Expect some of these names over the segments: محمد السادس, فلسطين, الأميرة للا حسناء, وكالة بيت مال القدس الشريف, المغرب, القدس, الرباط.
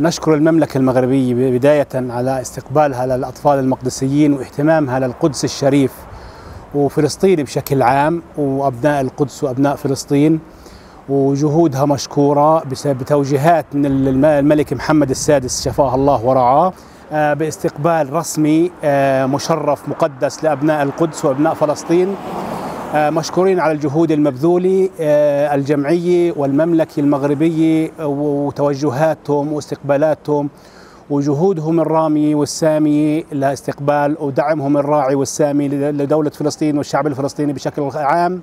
نشكر المملكة المغربية بداية على استقبالها للأطفال المقدسيين واهتمامها للقدس الشريف وفلسطين بشكل عام وأبناء القدس وأبناء فلسطين، وجهودها مشكورة بتوجيهات من الملك محمد السادس شفاه الله ورعاه باستقبال رسمي مشرف مقدس لأبناء القدس وأبناء فلسطين. مشكورين على الجهود المبذولة الجمعية والمملكة المغربية وتوجهاتهم واستقبالاتهم وجهودهم الرامية والسامية لاستقبال ودعمهم الراعي والسامي لدولة فلسطين والشعب الفلسطيني بشكل عام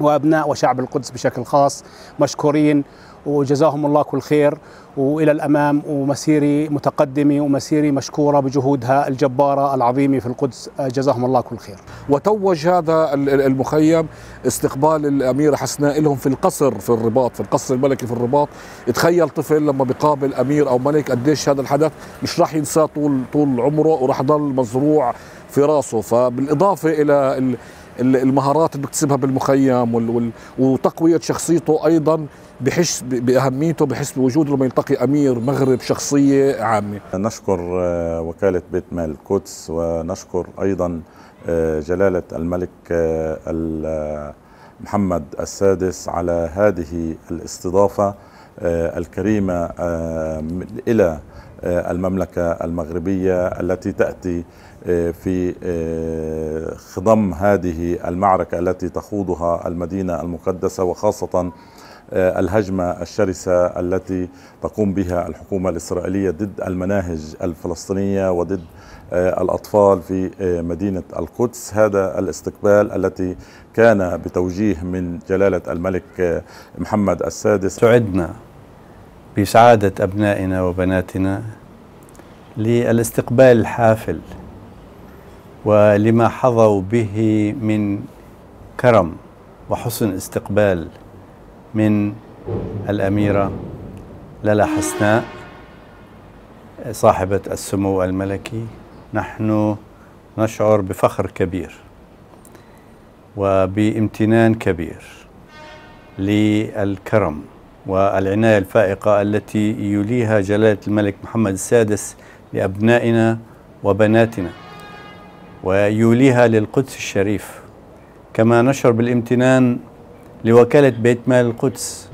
وأبناء وشعب القدس بشكل خاص. مشكورين وجزاهم الله كل خير وإلى الأمام، ومسيرة متقدمة ومسيرة مشكورة بجهودها الجبارة العظيمة في القدس، جزاهم الله كل خير. وتوج هذا المخيم استقبال الأميرة حسناء لهم في القصر في الرباط، في القصر الملكي في الرباط. تخيل طفل لما بيقابل أمير أو ملك قديش هذا الحدث مش راح ينساه طول عمره وراح يضل مزروع في راسه. فبالإضافة إلى المهارات اللي بيكتسبها بالمخيم وتقوية شخصيته أيضا بحس بأهميته، بحس بوجوده لما يلتقي أمير مغرب شخصية عامة. نشكر وكالة بيت مال القدس ونشكر أيضا جلالة الملك محمد السادس على هذه الاستضافة الكريمة إلى المملكة المغربية التي تأتي في خضم هذه المعركة التي تخوضها المدينة المقدسة، وخاصة الهجمة الشرسة التي تقوم بها الحكومة الإسرائيلية ضد المناهج الفلسطينية وضد الأطفال في مدينة القدس. هذا الاستقبال التي كان بتوجيه من جلالة الملك محمد السادس. سعدنا بسعادة أبنائنا وبناتنا للاستقبال الحافل ولما حظوا به من كرم وحسن استقبال من الأميرة للا حسناء صاحبة السمو الملكي. نحن نشعر بفخر كبير وبامتنان كبير للكرم والعناية الفائقة التي يوليها جلالة الملك محمد السادس لأبنائنا وبناتنا ويوليها للقدس الشريف. كما نشعر بالامتنان لوكالة بيت مال القدس